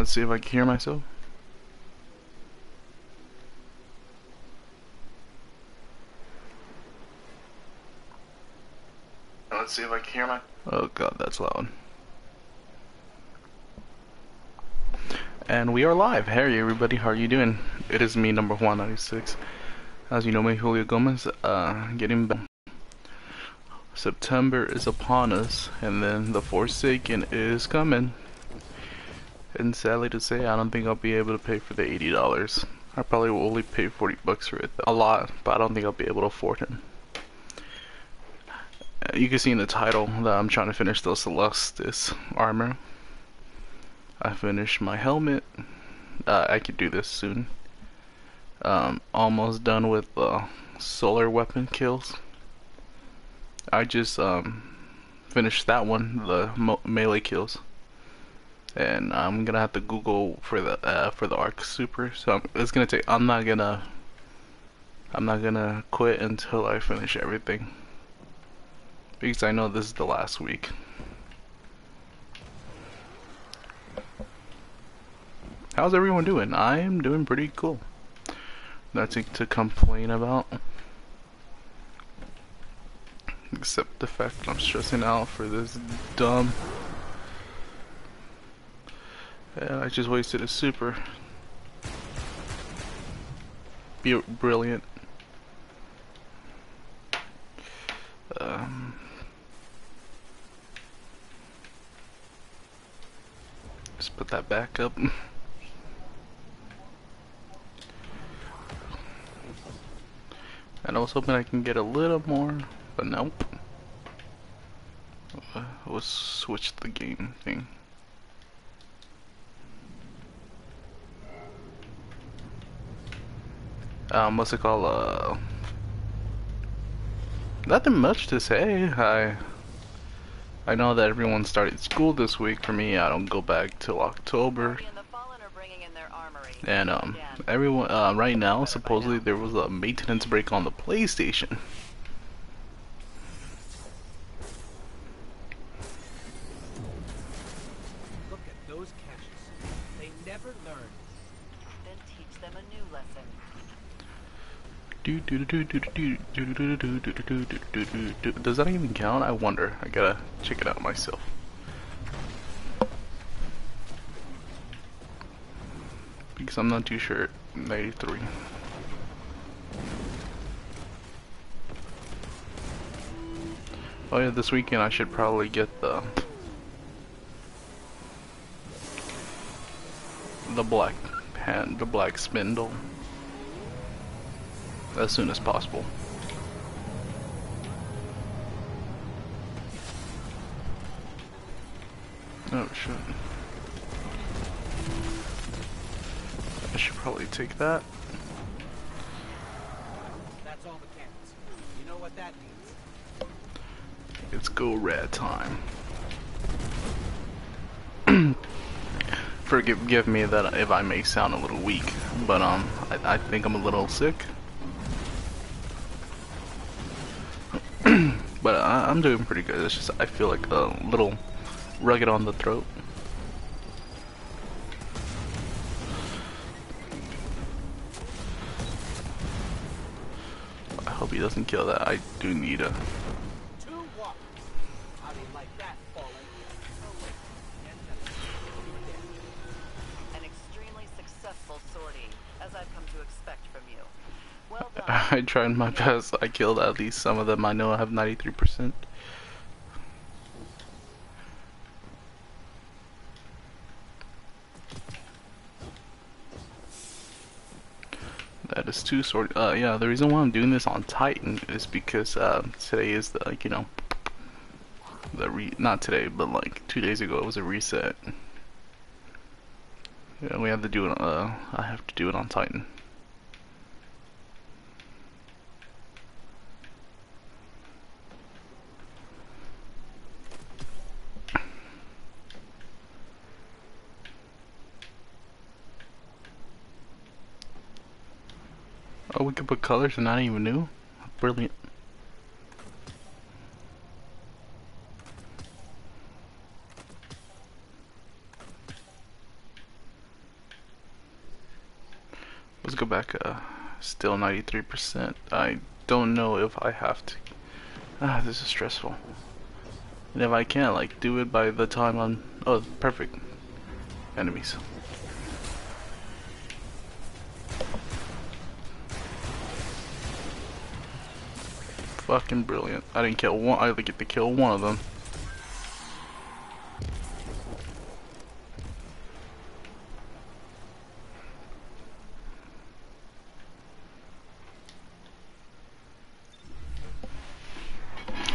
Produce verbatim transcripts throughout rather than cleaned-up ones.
Let's see if I can hear myself. Let's see if I can hear my. Oh god, that's loud. And we are live. Hey everybody, how are you doing? It is me, number one ninety-six. As you know me, Julio Gomez. Uh, getting back. September is upon us, and then the Forsaken is coming. And sadly to say, I don't think I'll be able to pay for the eighty dollars. I probably will only pay forty bucks for it. A lot, but I don't think I'll be able to afford it. You can see in the title that I'm trying to finish the Celestis armor. I finished my helmet. Uh, I could do this soon. Um, almost done with the uh, solar weapon kills. I just um, finished that one, the mo melee kills. And I'm gonna have to Google for the uh, for the Arc Super. So I'm, it's gonna take. I'm not gonna. I'm not gonna quit until I finish everything, because I know this is the last week. How's everyone doing? I am doing pretty cool. Nothing to complain about, except the fact that I'm stressing out for this dumb. Yeah, I just wasted a super. Be brilliant. Um, just put that back up. And I was hoping I can get a little more, but nope. Uh, let's switch the game thing. Um, what's it called? Uh, nothing much to say. I I know that everyone started school this week. For me, I don't go back till October. And um, everyone uh, right now, supposedly there was a maintenance break on the PlayStation. Look at those caches. They never learn. Then teach them a new lesson. Does that even count? I wonder. I gotta check it out myself. Because I'm not too sure. ninety-three. Oh yeah, this weekend I should probably get the the black pan, the black spindle. As soon as possible. Oh shit. I should probably take that. That's all the cannons. You know what that means. Let's go red time. Forgive give me that if I may sound a little weak, but um I, I think I'm a little sick. But I, I'm doing pretty good. It's just I feel like a little rugged on the throat. I hope he doesn't kill that. I do need a. An extremely successful sortie, as I've come to expect from you. Well done. I tried my best. I killed at least some of them. I know I have ninety-three percent. That is too sort. Uh, yeah, the reason why I'm doing this on Titan is because uh, today is the, like, you know, the re not today, but like two days ago it was a reset. Yeah, we have to do it. Uh, I have to do it on Titan. Oh, we could put colors and I even knew. Brilliant. Rebecca, still ninety-three percent. I don't know if I have to. Ah, this is stressful. And if I can't, like, do it by the time I'm... Oh, perfect. Enemies. Fucking brilliant. I didn't kill one. I only get to kill one of them.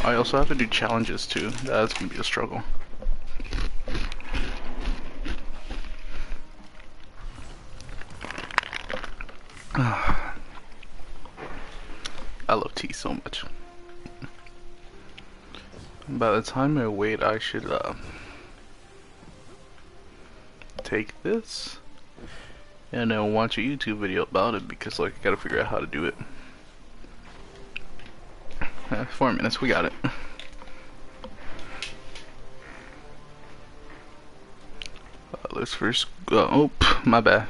I also have to do challenges too. That's gonna be a struggle. I love tea so much. By the time I wait, I should uh, take this and then watch a YouTube video about it, because like I gotta figure out how to do it. Uh, four minutes, we got it. Uh, let's first go. Oh, pff, my bad.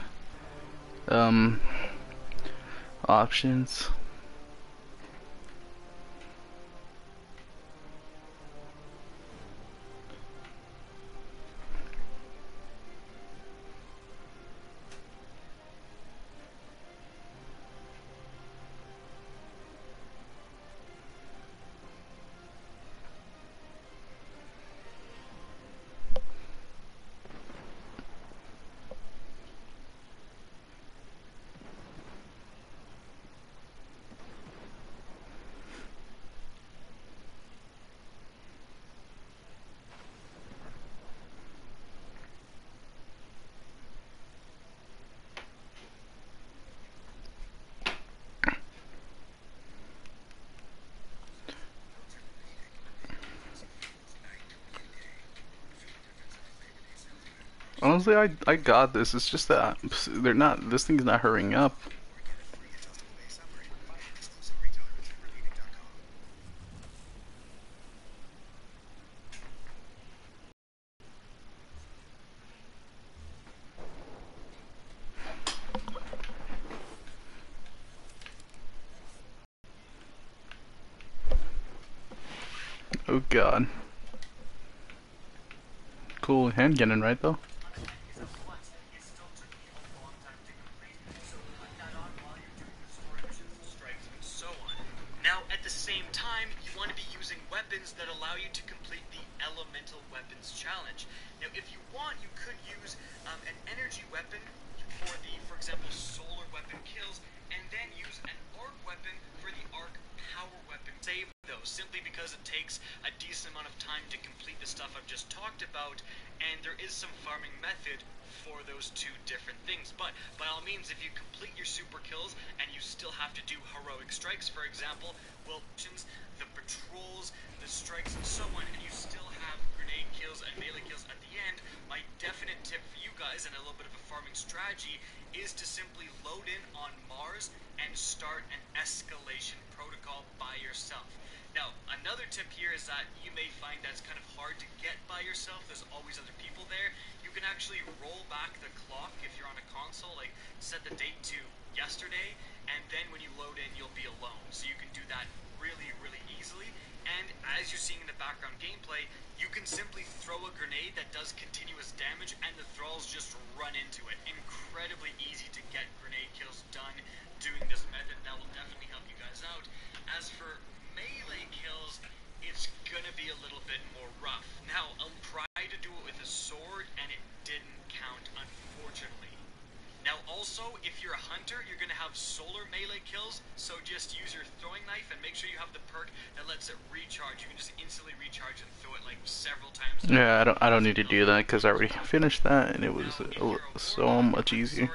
Um, options. Honestly, I, I got this. It's just that they're not, this thing's not hurrying up. Oh god. Cool hand cannon, right though? Yeah, I don't. I don't need to do that because I already finished that, and it was uh, so much easier.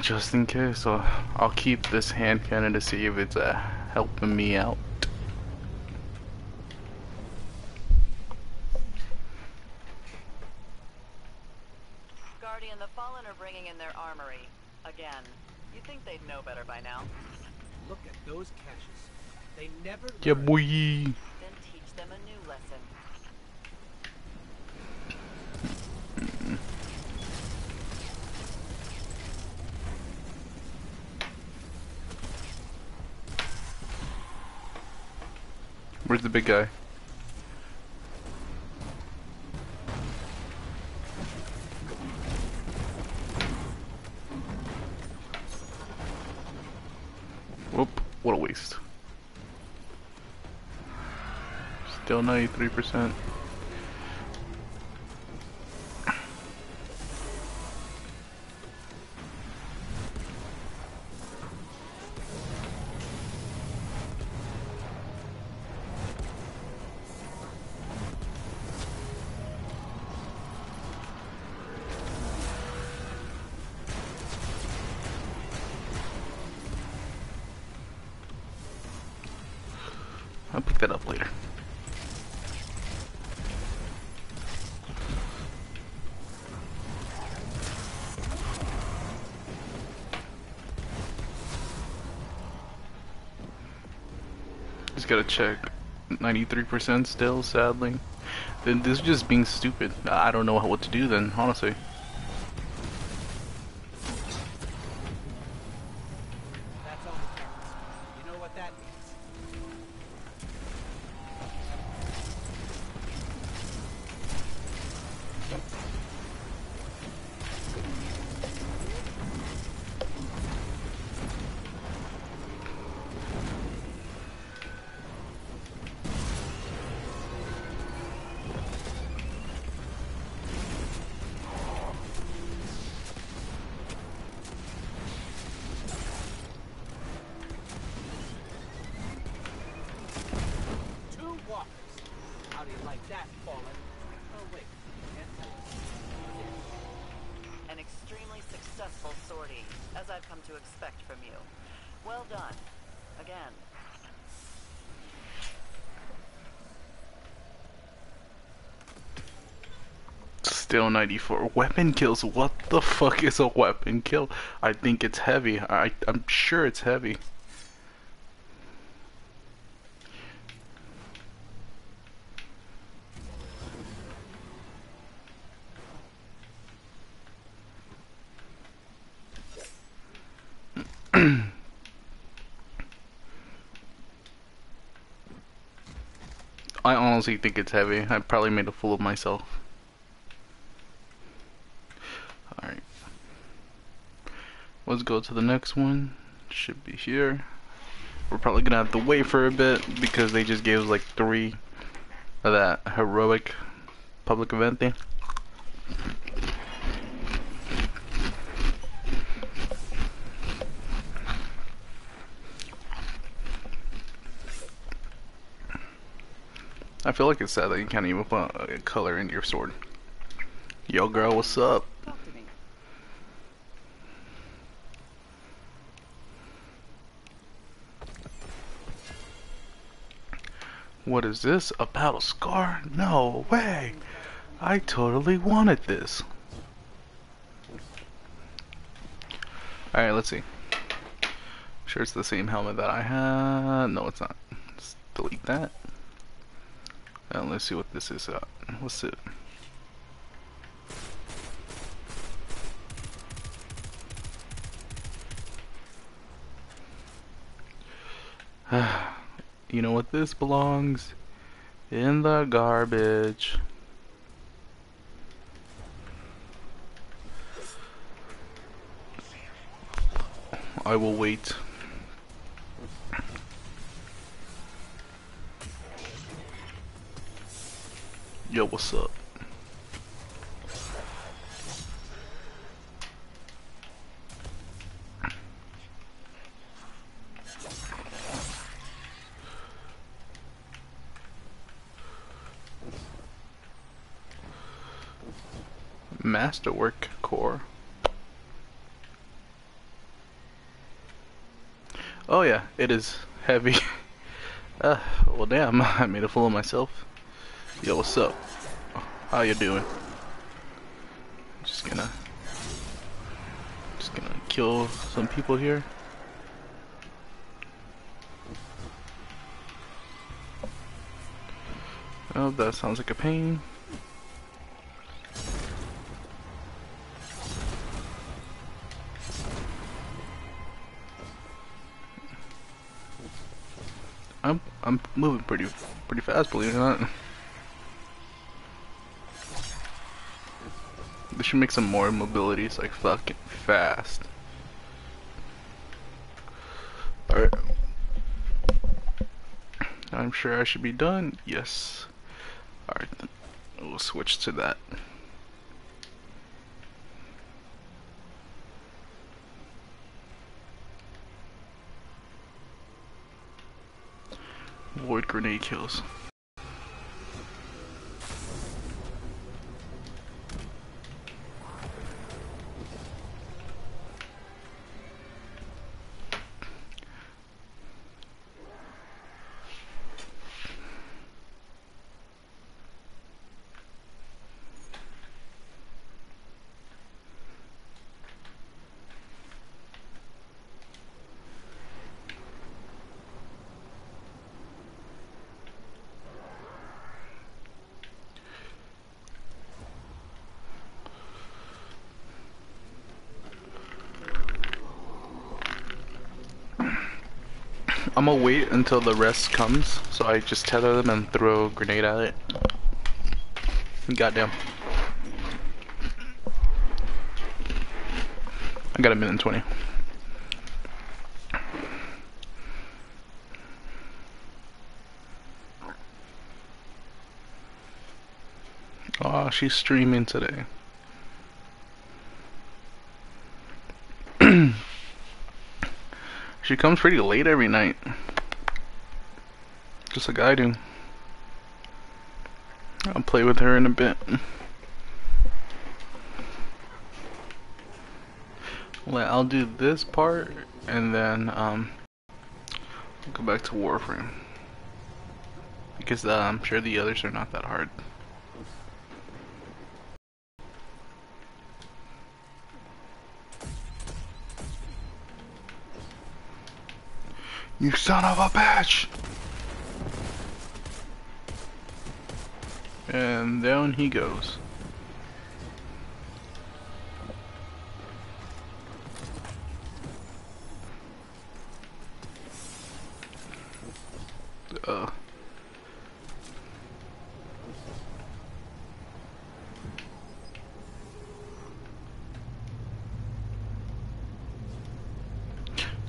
Just in case, so I'll keep this hand cannon to see if it's uh, helping me out. Guardian the Fallen are bringing in their armory. Again. You'd think they'd know better by now. Look at those caches. They never learn. Yeah, boy. Then teach them a new lesson. Where's the big guy? Whoop, what a waste. Still ninety-three percent. I'll pick that up later. Just gotta check. ninety-three percent still, sadly. Then this is just being stupid. I don't know what to do then, honestly. Still ninety-four. Weapon kills. What the fuck is a weapon kill? I think it's heavy. I, I'm sure it's heavy. I honestly think it's heavy. I probably made a fool of myself. Alright. Let's go to the next one. Should be here. We're probably gonna have to wait for a bit because they just gave us like three of that heroic public event thing. I feel like it's sad that you can't even put a color in your sword. Yo girl, what's up? Talk to me. What is this? A battle scar? No way! I totally wanted this. Alright, let's see. I'm sure it's the same helmet that I had. No, it's not. Let's delete that. And let's see what this is. Uh, what's it? You know what? This belongs in the garbage. I will wait. Yo, what's up? Masterwork core. Oh yeah, it is heavy. uh, well damn, I made a fool of myself. Yo, what's up? How you doing? I'm just gonna kill some people here. Oh, that sounds like a pain. I'm I'm moving pretty pretty fast, believe it or not. They should make some more mobilities like fucking fast. Alright. I'm sure I should be done. Yes. Alright, then we'll switch to that. Void grenade kills. I'm gonna wait until the rest comes, so I just tether them and throw a grenade at it. Goddamn. I got a minute and twenty. Aw, she's streaming today. She comes pretty late every night, just like I do. I'll play with her in a bit. Well, I'll do this part and then um, go back to Warframe, because uh, I'm sure the others are not that hard. You son of a bitch! And down he goes. Uh.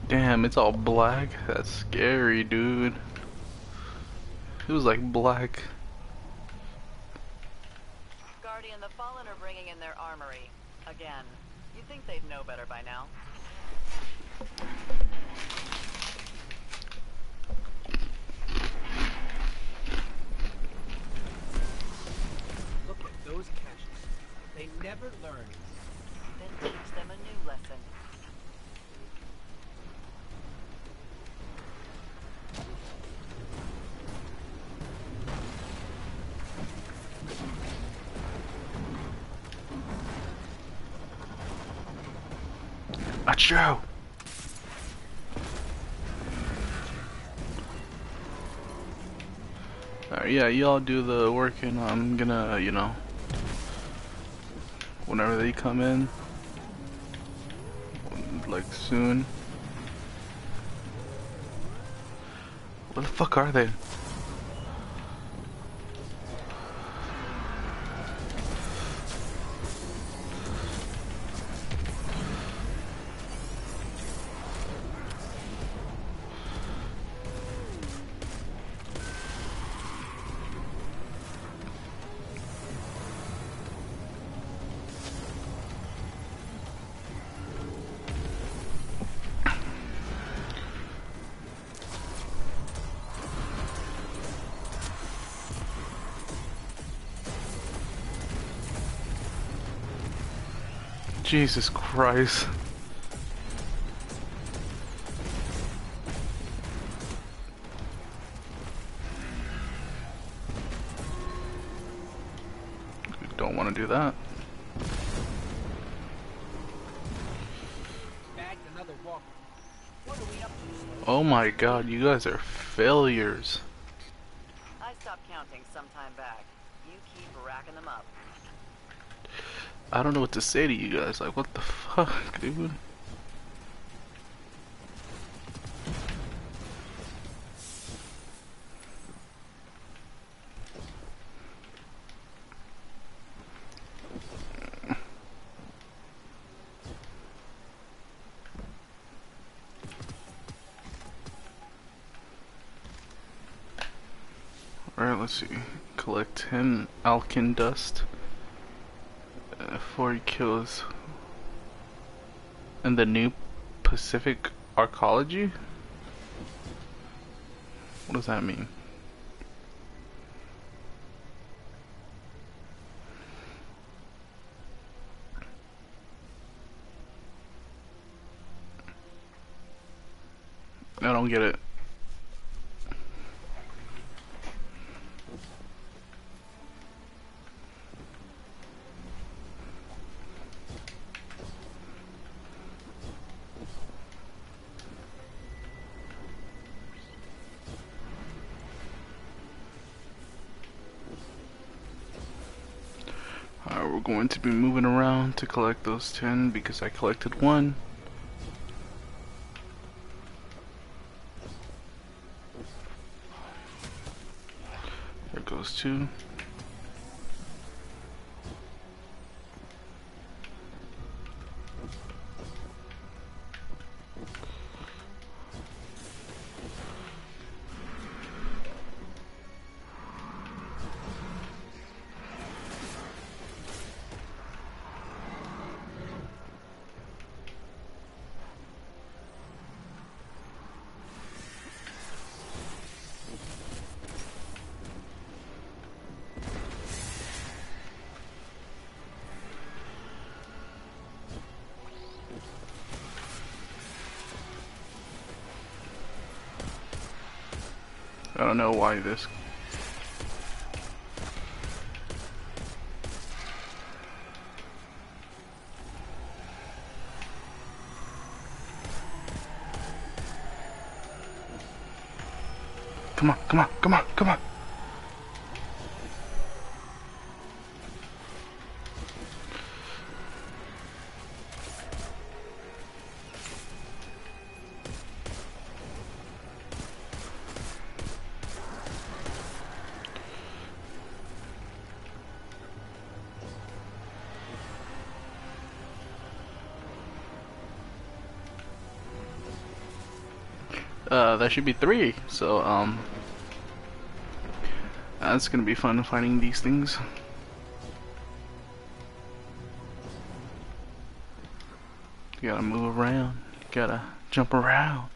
Damn, it's all black. That's scary, dude. It was like black. Guardian, the Fallen are bringing in their armory again. You'd think they'd know better by now. Look at those caches. They never learn. Then teach them a new lesson. Show. Alright, yeah, y'all do the work, and I'm gonna, you know, whenever they come in, like soon. Where the fuck are they? Jesus Christ. Don't want to do that. Bad Oh my god, you guys are failures. I stopped counting some time back. You keep racking them up. I don't know what to say to you guys. Like, what the fuck, dude? Let's see, collect him, Alkin Dust, uh, four kills, and the new Pacific Arcology? What does that mean? I don't get it. Going to be moving around to collect those ten because I collected one. There goes two. I don't know why this. Come on, come on, come on, come on. Uh, that should be three, so um, that's gonna be fun finding these things. You gotta move around, you gotta jump around.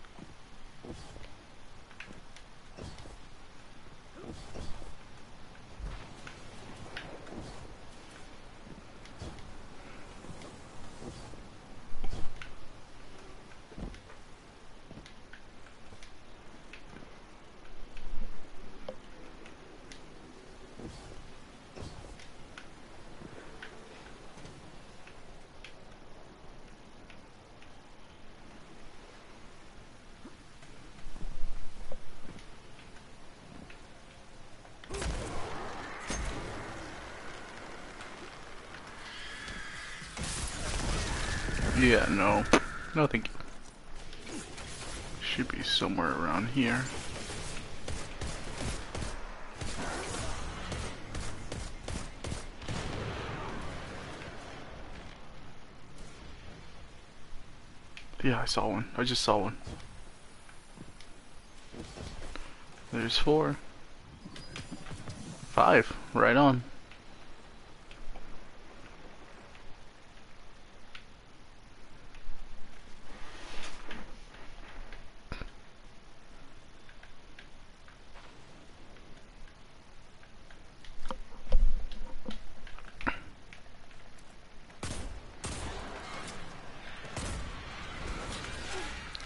Yeah, no. No, thank you. Should be somewhere around here. Yeah, I saw one. I just saw one. There's four. Five. Right on.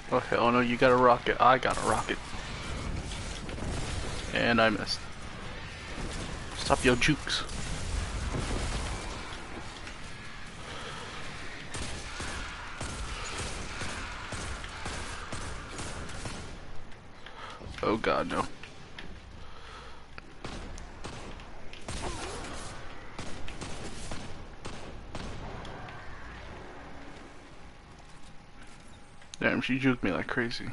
Okay, oh no, you got a rocket. I got a rocket. And I missed. Stop your jukes. Oh god, no. Damn, she juked me like crazy.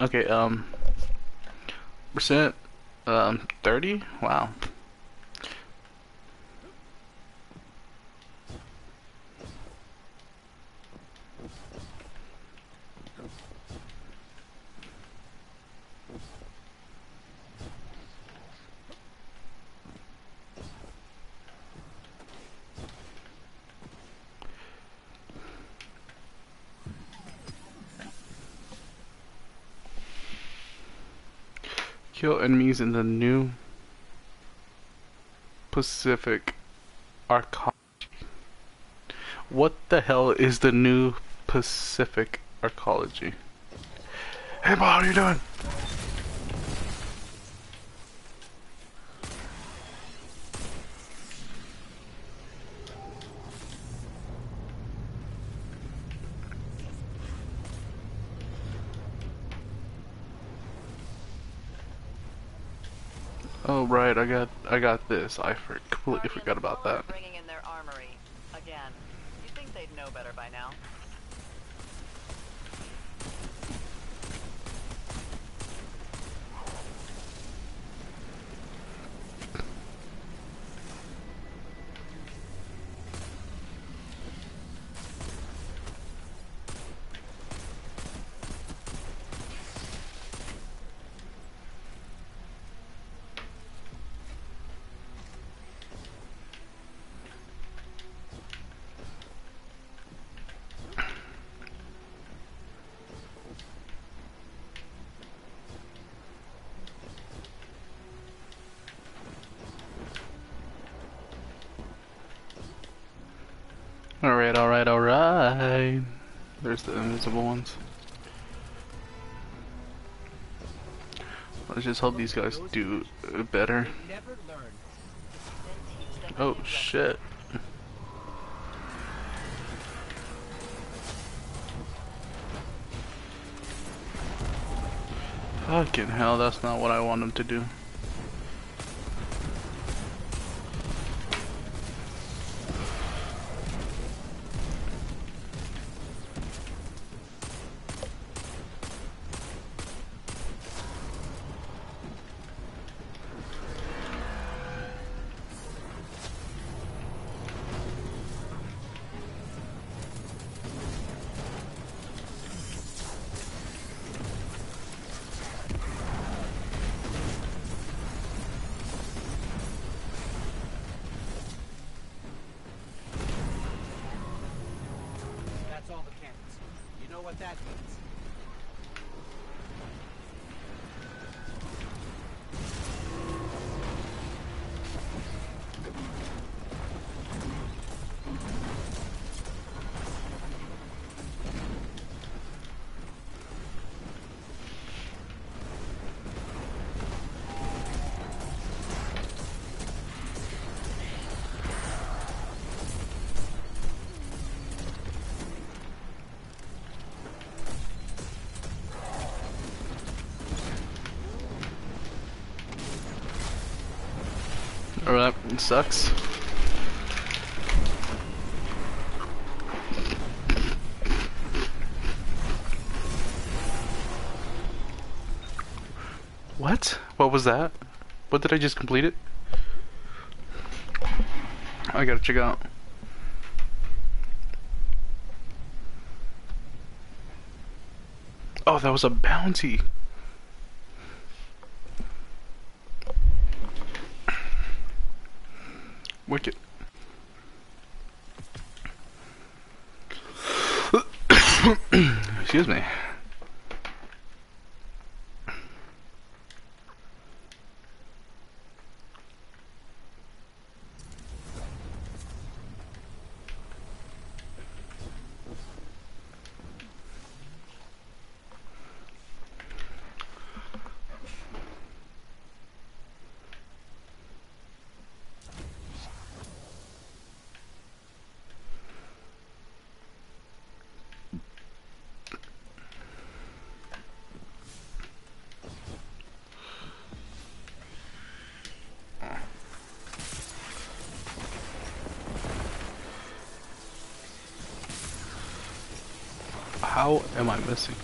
Okay, um, percent, um, thirty? Wow. Kill enemies in the new Pacific Arcology. What the hell is the new Pacific Arcology? Hey, Bob, how are you doing? Oh right, I got I got this. I for, completely forgot about that. Bringing in their armory again. You'd think they'd know better by now. Alright, alright, alright. There's the invisible ones. Let's just hope these guys do better. Oh shit. Fucking hell, that's not what I want them to do. What that means. Alright, it sucks. What? What was that? What did I just complete it? I gotta check out. Oh, that was a bounty. Wicked. Excuse me. How am I missing?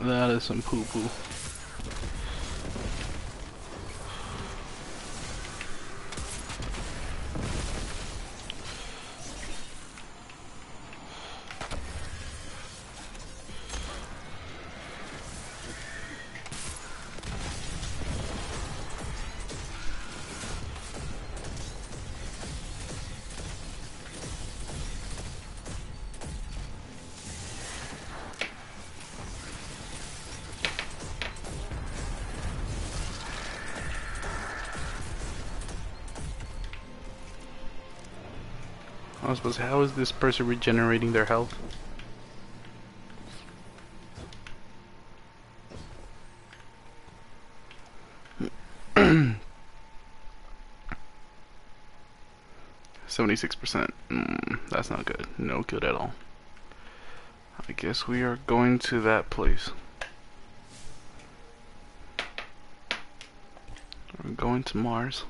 That is some poo poo. How is this person regenerating their health? seventy-six percent. Mm, that's not good. No good at all. I guess we are going to that place. We're going to Mars.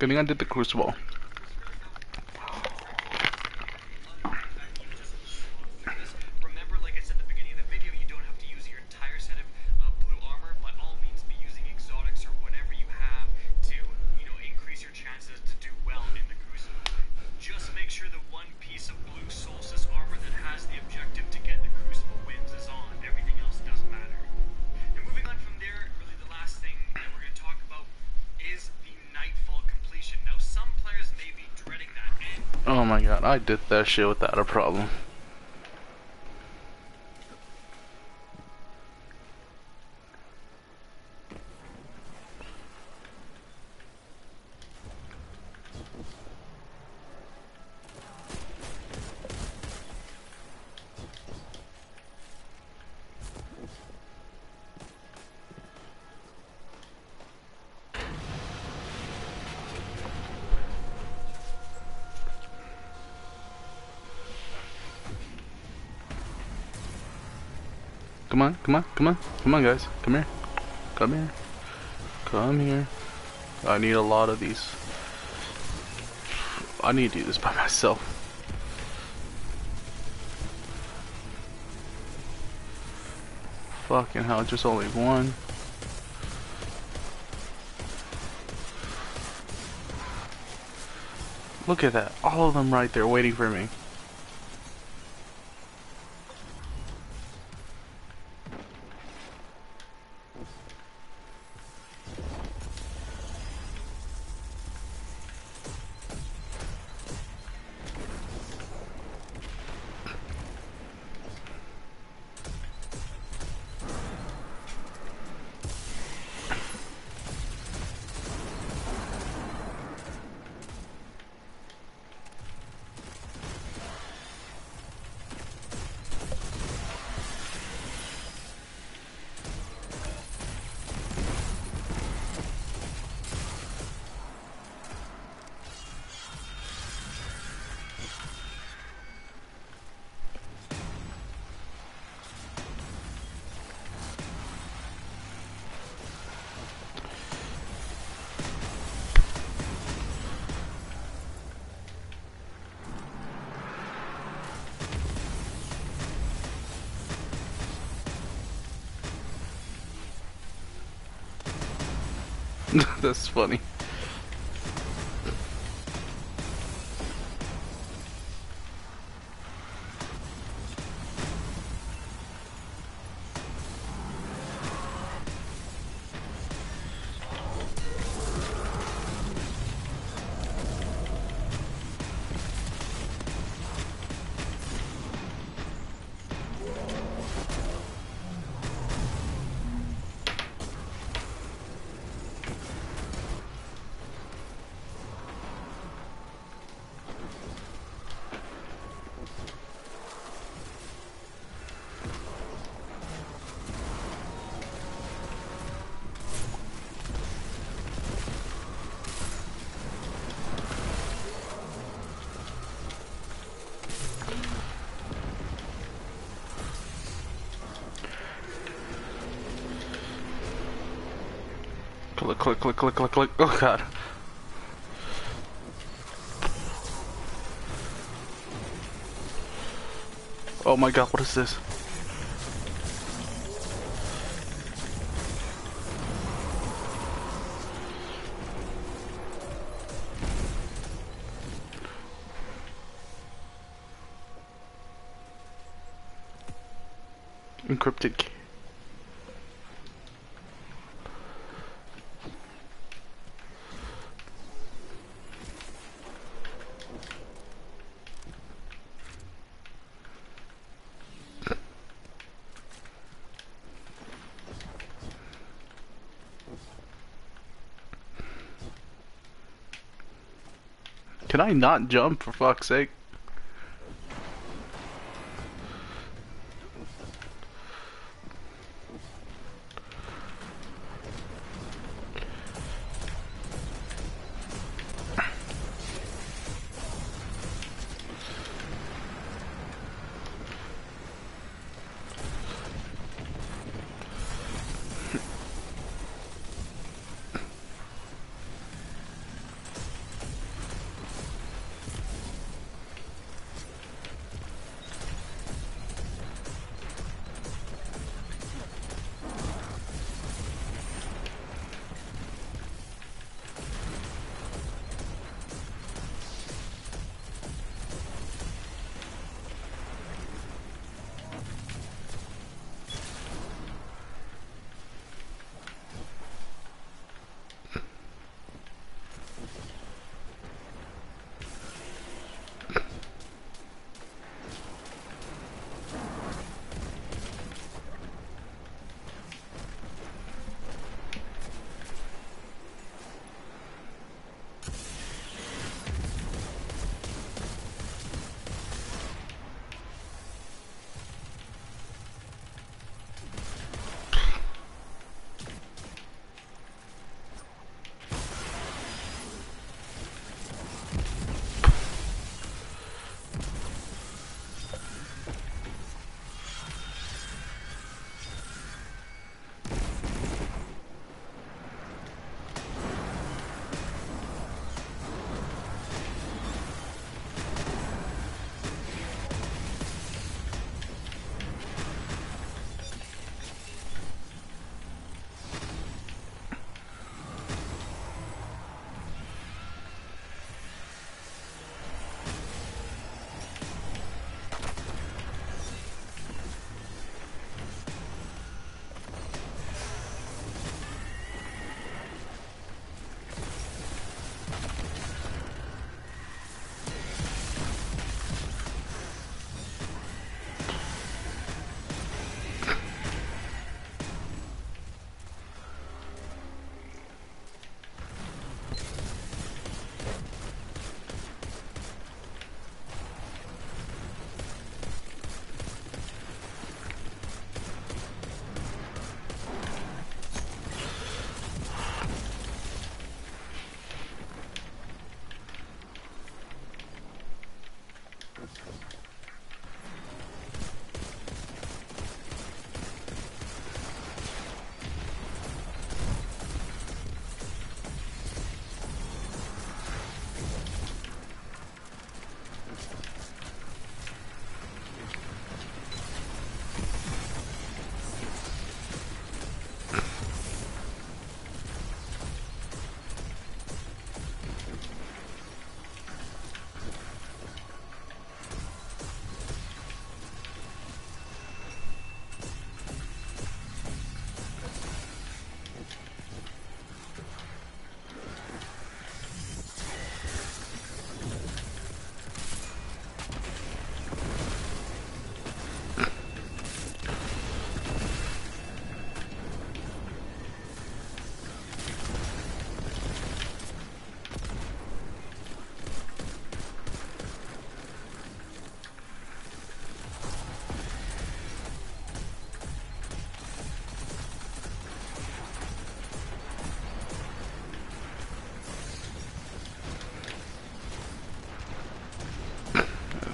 I think I did the Crucible. Remember, like I said at the beginning of the video, you don't have to use your entire set of uh, blue armor. By all means, be using exotics or whatever you have to, you know, increase your chances to do well in the Crucible. Just make sure the one piece of blue Solstice armor that has the objective to get the Crucible wins is on. Everything else doesn't matter. And moving on from there, really the last thing that we're going to talk about is the Nightfall completion. Now some players may be dreading that end. Oh my god, I did that shit without a problem. Come on, come on, come on, come on guys, come here, come here, come here. I need a lot of these. I need to do this by myself. Fucking hell, just only one. Look at that, all of them right there waiting for me. That's funny. Click, click, click, click, click, click. Oh god. Oh my god, what is this? Encrypted key. Can I not jump, for fuck's sake?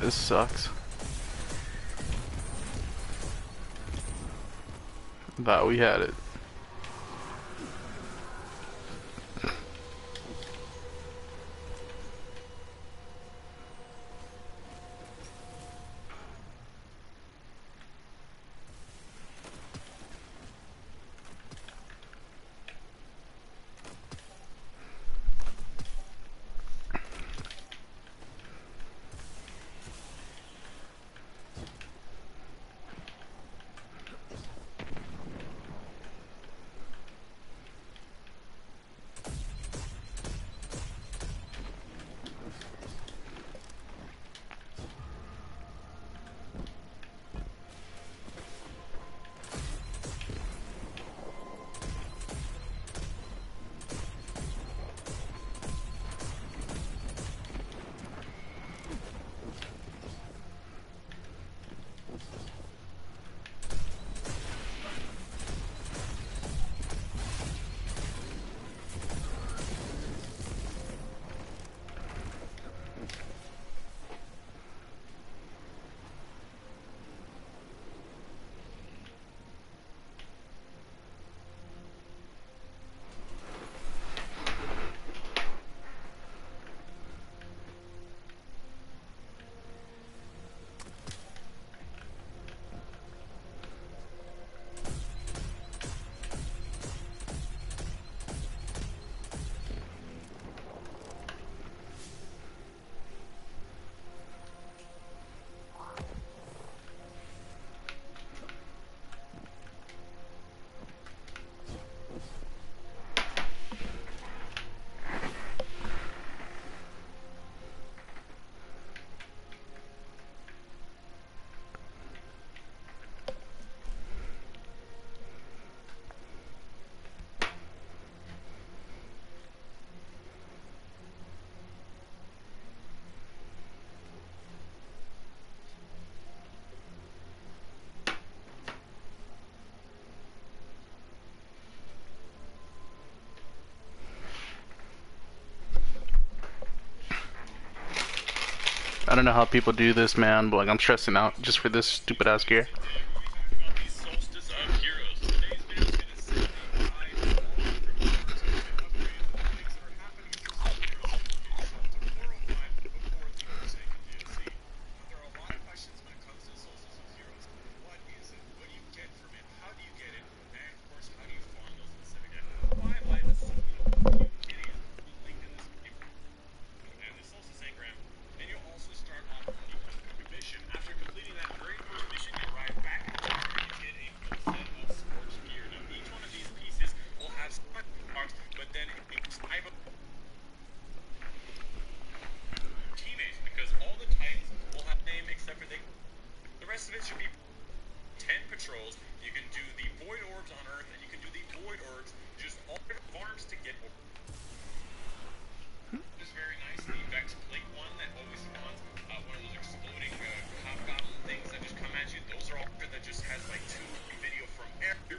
This sucks. Thought we had it. I don't know how people do this, man, but like I'm stressing out just for this stupid ass gear.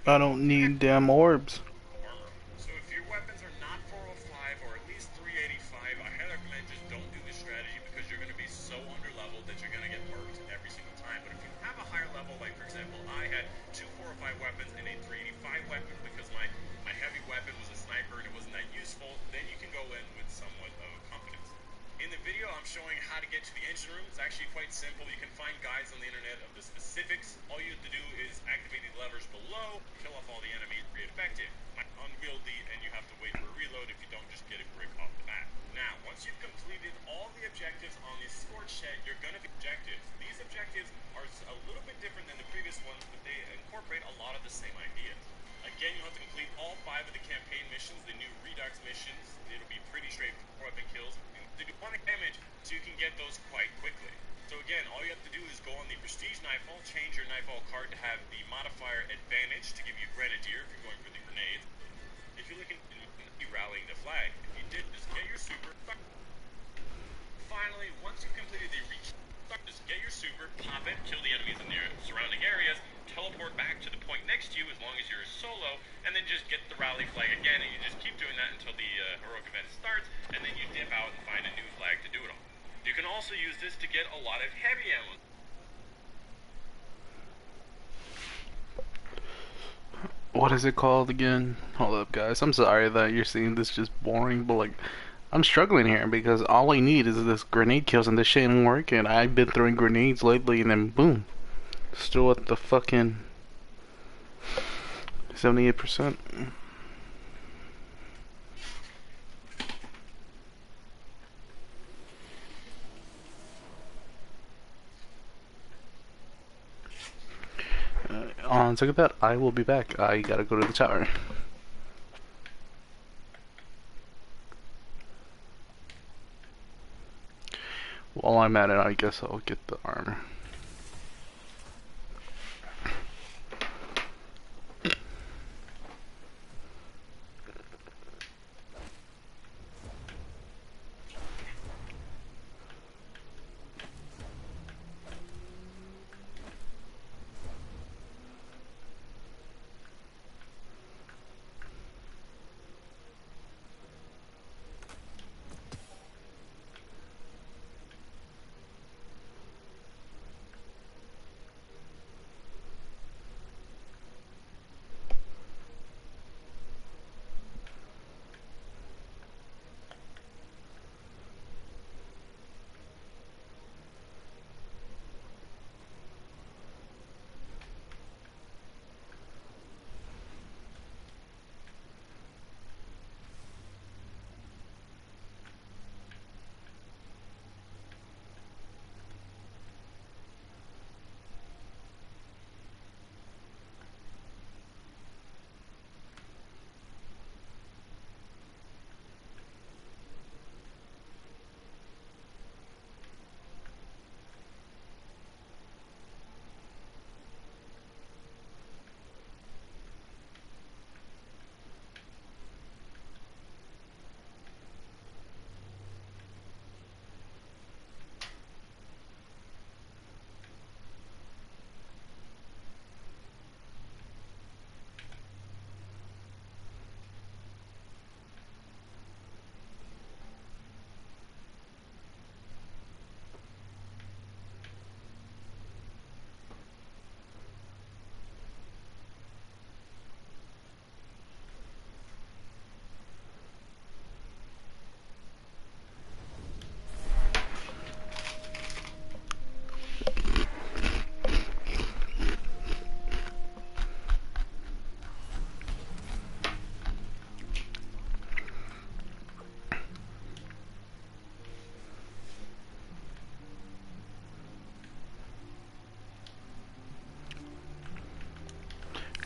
I don't need damn orbs. So if your weapons are not four oh five or at least three eighty-five, I highly recommend just don't do this strategy because you're going to be so under leveled that you're going to get murked every single time. But if you have a higher level, like for example, I had two four oh five weapons and a three eighty-five weapon because my, my heavy weapon was a sniper and it wasn't that useful, then you can go in with somewhat of confidence. In the video, I'm showing how to get to the engine room. It's actually quite simple. You can find guides on the internet of the specifics. All you have to do is activate the levers below, kill off all the enemies, be effective. I'm unwieldy, and you have to wait for a reload if you don't just get a brick off the map. Now, once you've completed all the objectives on the scorch shed, you're going to be objectives. These objectives are a little bit different than the previous ones, but they incorporate a lot of the same ideas. Again, you'll have to complete all five of the campaign missions, the new Redux missions. It'll be pretty straightforward weapon kills. They do one damage, so you can get those quite quickly. So again, all you have to do is go on the Prestige Knifefall, change your Knifefall card to have the modifier Advantage to give you Grenadier if you're going for the grenade. If you're looking to rallying the flag, if you did, just get your super. Finally, once you've completed the reach, just get your super, pop it, kill the enemies in the surrounding areas, teleport back to the point next to you as long as you're solo, and then just get the rally flag again, and you just keep doing that until the uh, heroic event starts, and then you dip out and find a new flag to do it on. You can also use this to get a lot of heavy ammo. What is it called again? Hold up, guys. I'm sorry that you're seeing this just boring, but like, I'm struggling here because all I need is this grenade kills and this shit ain't working. I've been throwing grenades lately and then boom. Still at the fucking seventy-eight percent. Uh, on second thought, I will be back. I gotta go to the tower. While I'm at it, I guess I'll get the armor.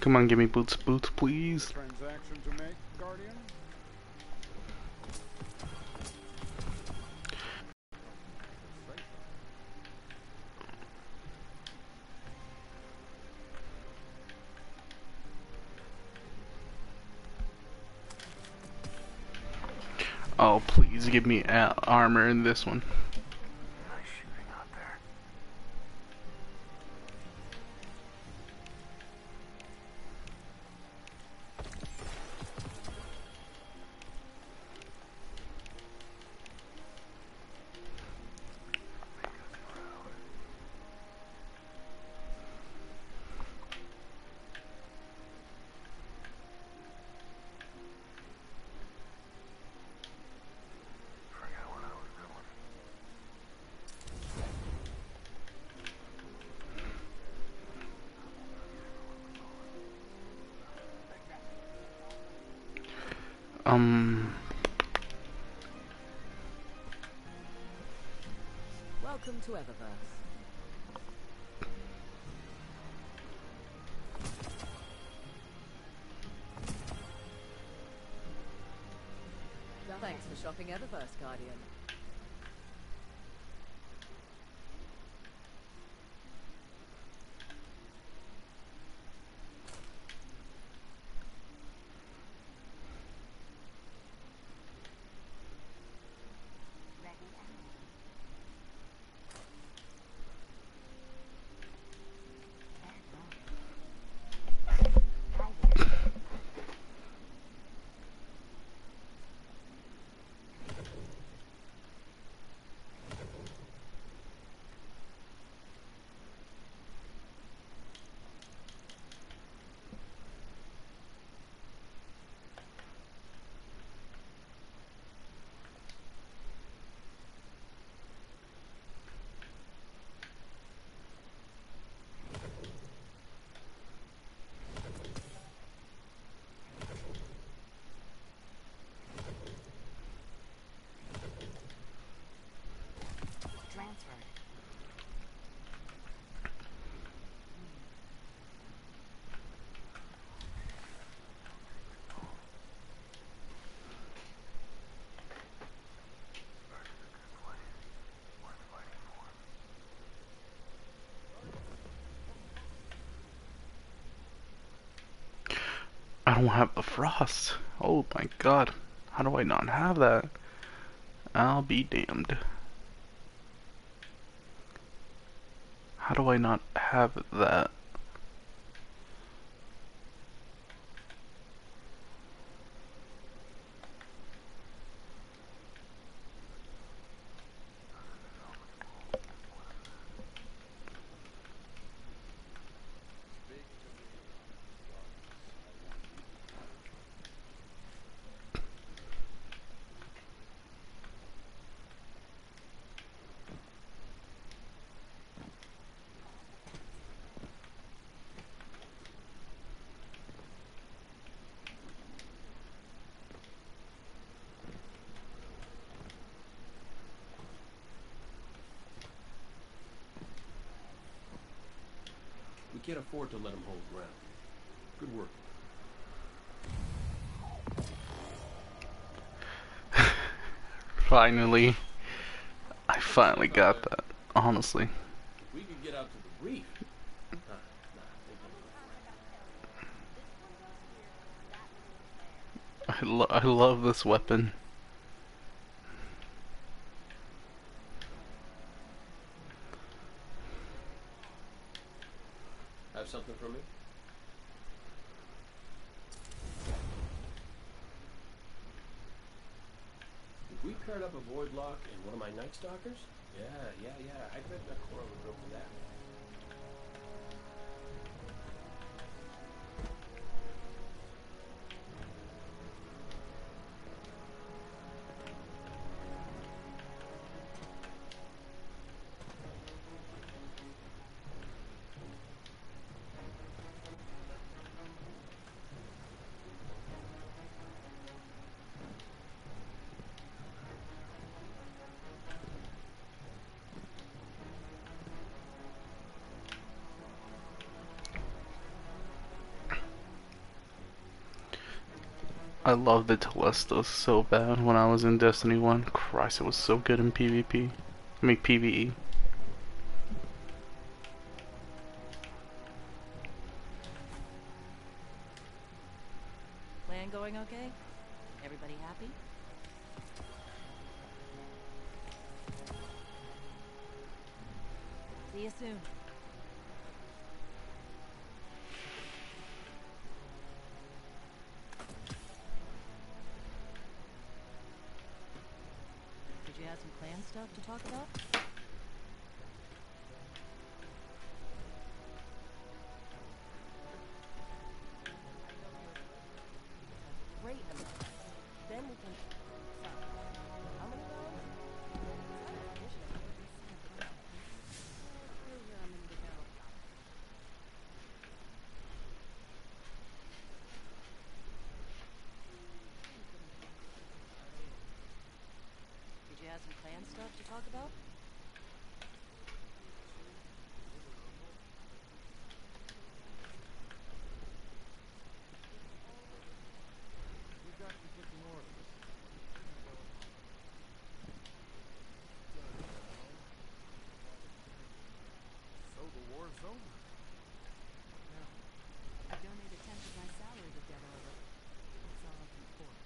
Come on, give me boots, boots, please. Transaction to make, Guardian. Oh, please give me armor in this one. Um. Welcome to Eververse. Thanks for shopping Eververse, Guardian. I don't have the frost. Oh my god. How do I not have that? I'll be damned. How do I not have that? We can't afford to let him hold ground. Good work. Finally. I finally got that, honestly. We could get out to the reef. I, lo I love this weapon. Something for me? If we paired up a void lock and one of my Night Stalkers? Yeah, yeah, yeah. I bet that Cora would go for that. I love the Telesto so bad when I was in Destiny one. Christ, it was so good in PvP. I mean, PvE. Plan going okay? Everybody happy? See you soon. Stuff to talk about? Great. Then we can. How many some clan stuff to talk about? We've got to get some more. So the war's over. No. I donated ten of my salary to get over. That's all I can afford.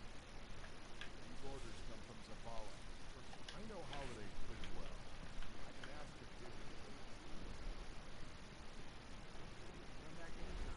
These orders come from Zavala. I know holidays pretty well. I can ask if you come back anytime.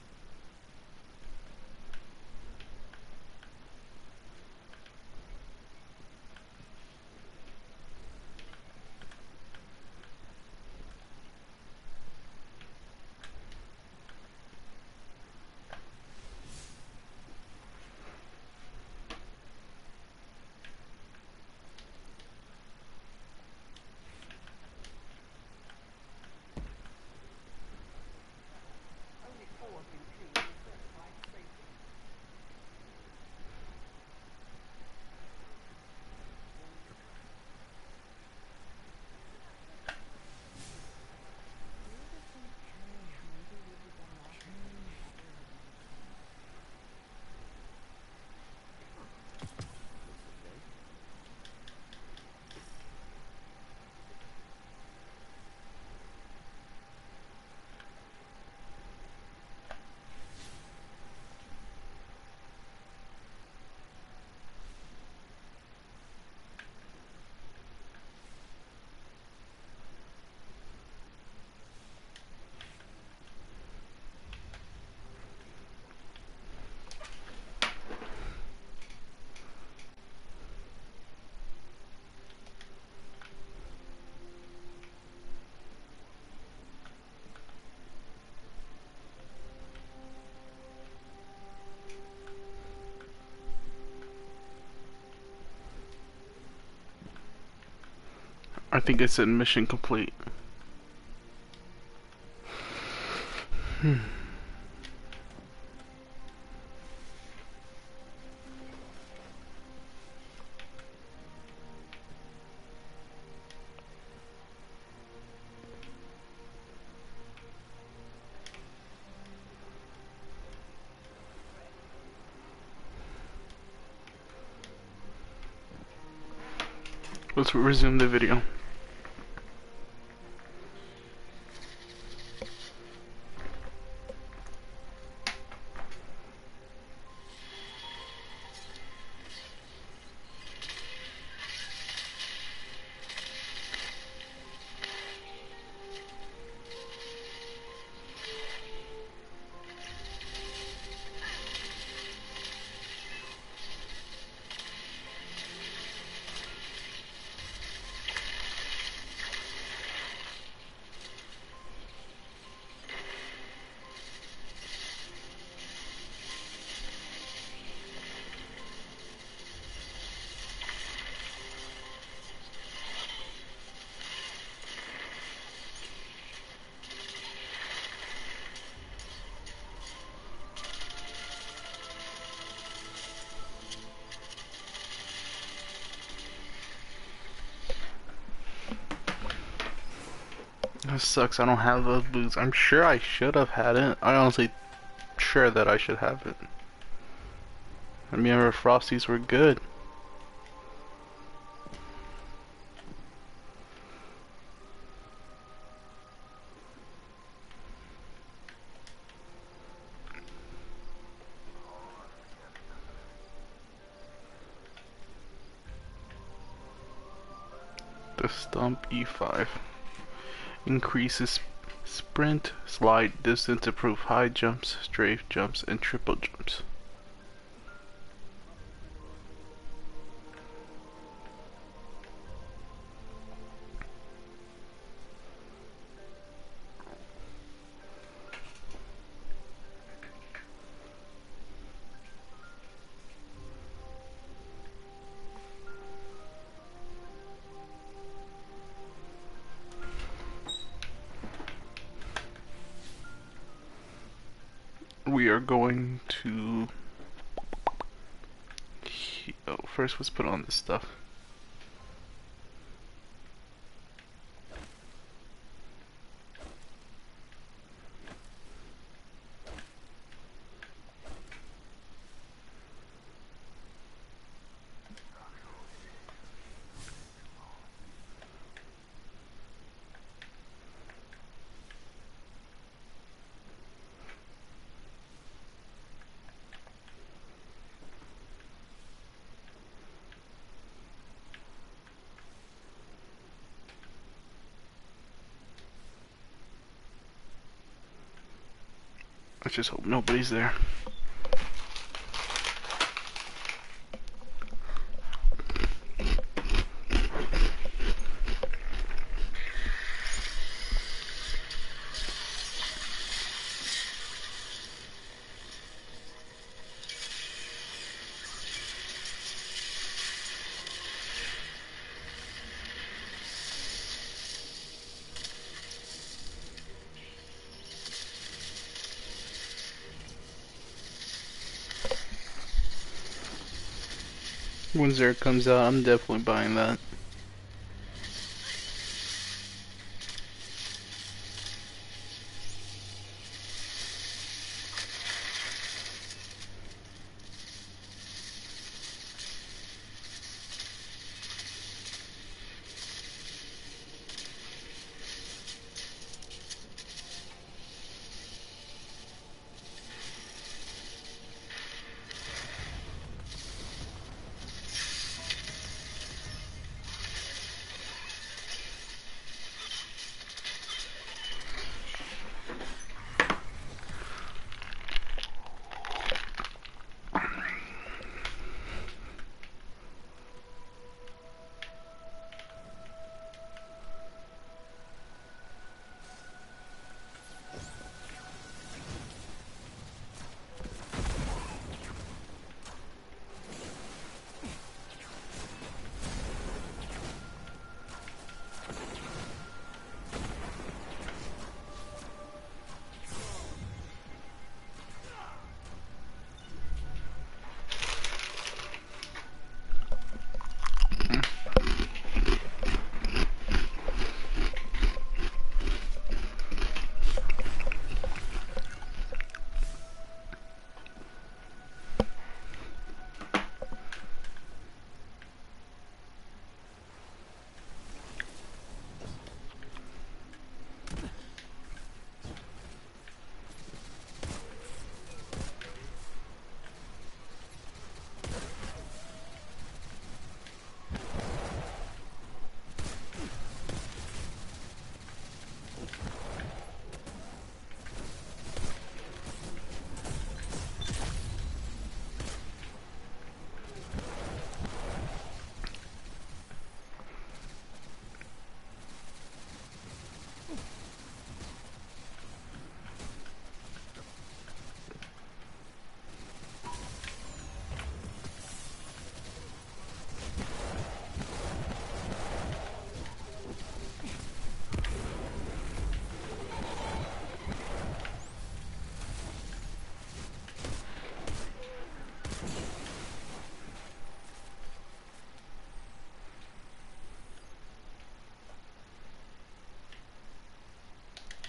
I think it's in mission complete. Hmm. Let's resume the video. That sucks. I don't have those boots. I'm sure I should have had it. I honestly sure that I should have it. I remember Frosties were good. The Stump E five increases sprint, slide, distance to prove high jumps, strafe jumps, and triple jumps. We are going to, oh, first let's put on this stuff. Let's just hope nobody's there. When Zero comes out, I'm definitely buying that.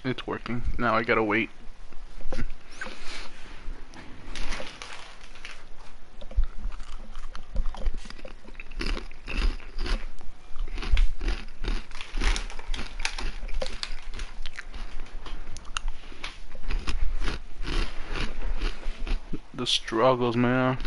It's working. Now I gotta wait. the struggles, man.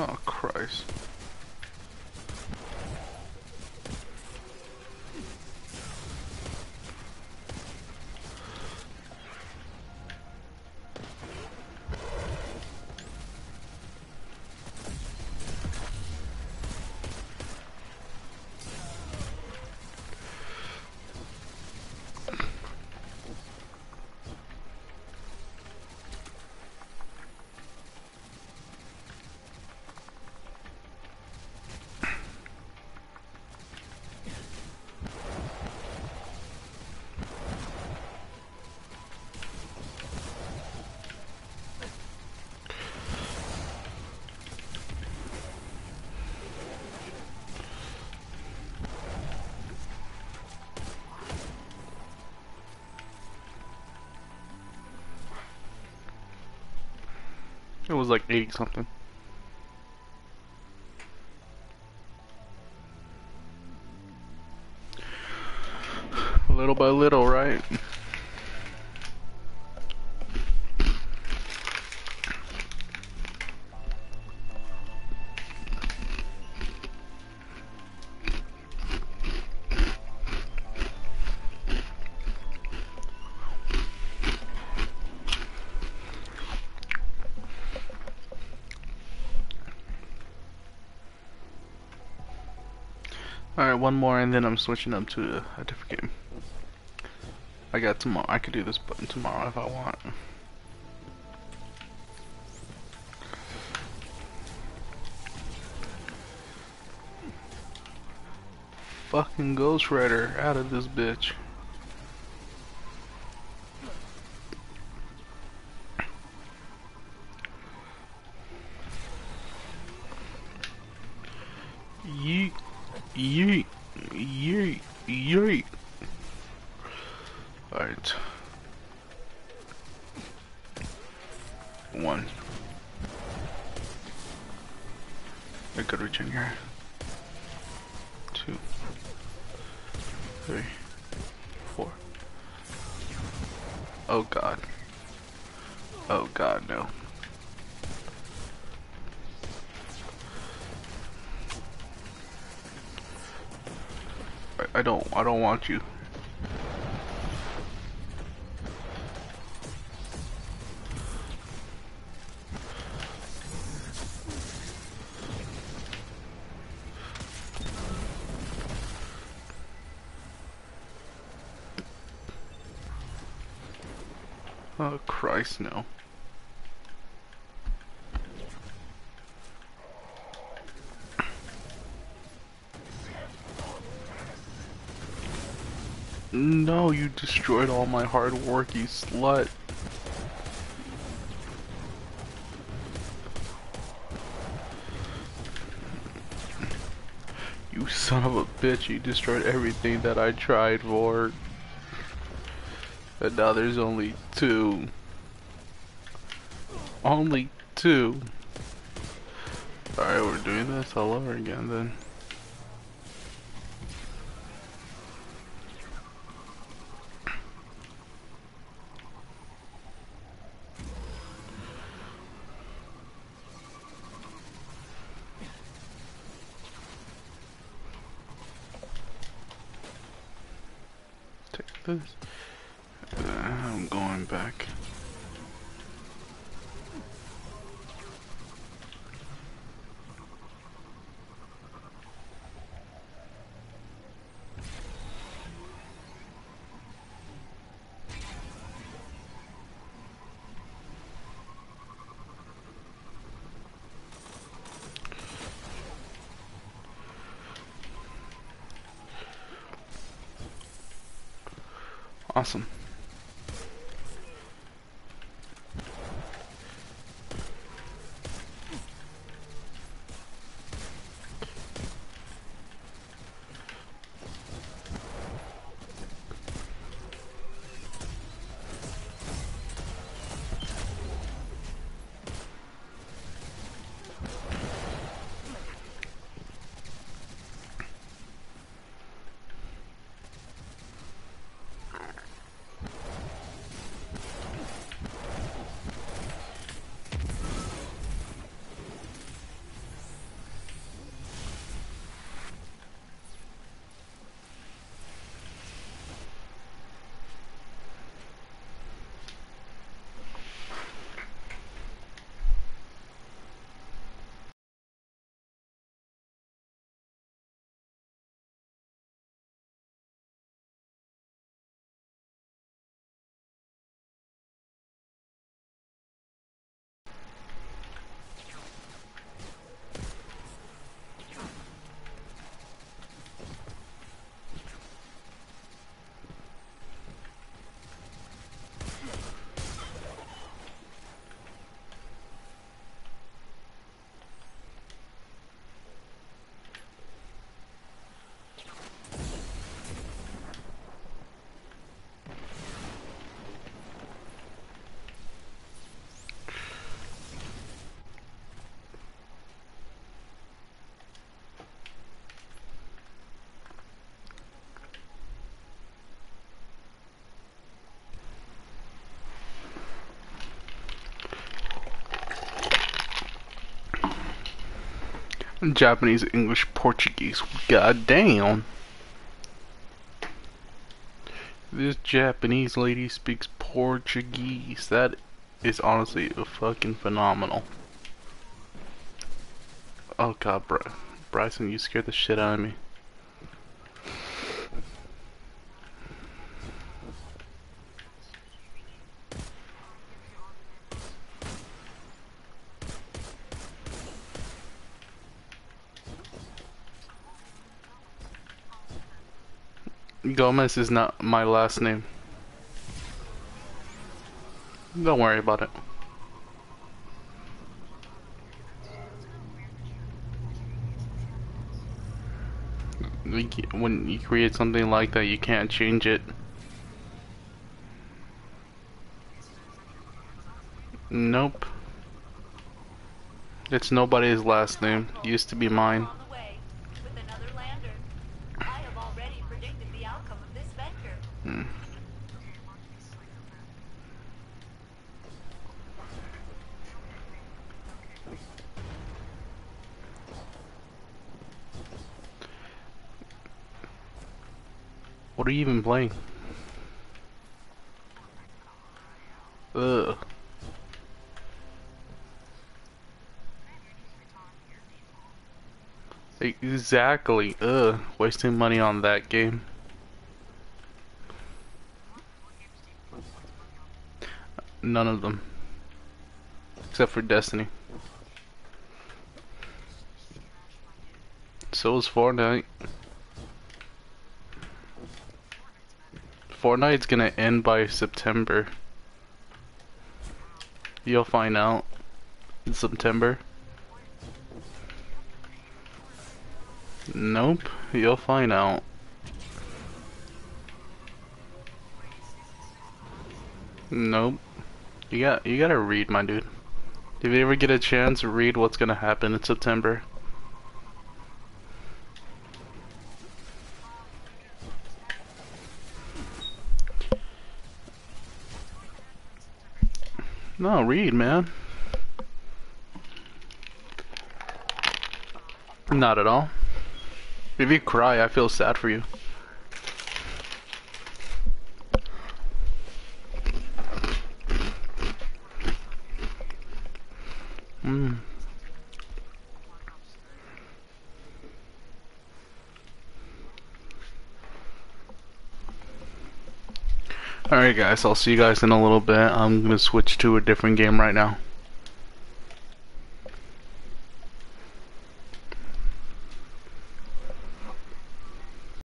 Oh, Christ. It was like eighty something. Little by little, right? Alright, one more and then I'm switching up to a, a different game. I got tomorrow. I could do this button tomorrow if I want. Fucking Ghost Rider out of this bitch. Yeet. Yeet, yeet, yeet. All right. One. I could reach in here. Two. Three. Four. Oh God. Oh God, no. I don't, I don't want you. Oh, Christ, no. No, you destroyed all my hard work, you slut. You son of a bitch, you destroyed everything that I tried for. And now there's only two. Only two. Alright, we're doing this all over again then. Uh, I'm going back. Awesome. Japanese, English, Portuguese. God damn. This Japanese lady speaks Portuguese. That is honestly a fucking phenomenal. Oh god, bro. Bryson, you scared the shit out of me. Gomez is not my last name. Don't worry about it. When you create something like that, you can't change it. Nope. It's nobody's last name. It used to be mine. What are you even playing? Ugh. Exactly. Ugh. Wasting money on that game. None of them. Except for Destiny. So is Fortnite. Fortnite's gonna end by September. You'll find out in September. Nope, you'll find out. Nope. You got you gotta read, my dude. If you ever get a chance, read what's gonna happen in September. No, read, man. Not at all. If you cry, I feel sad for you. Mm. Alright guys, I'll see you guys in a little bit. I'm gonna switch to a different game right now.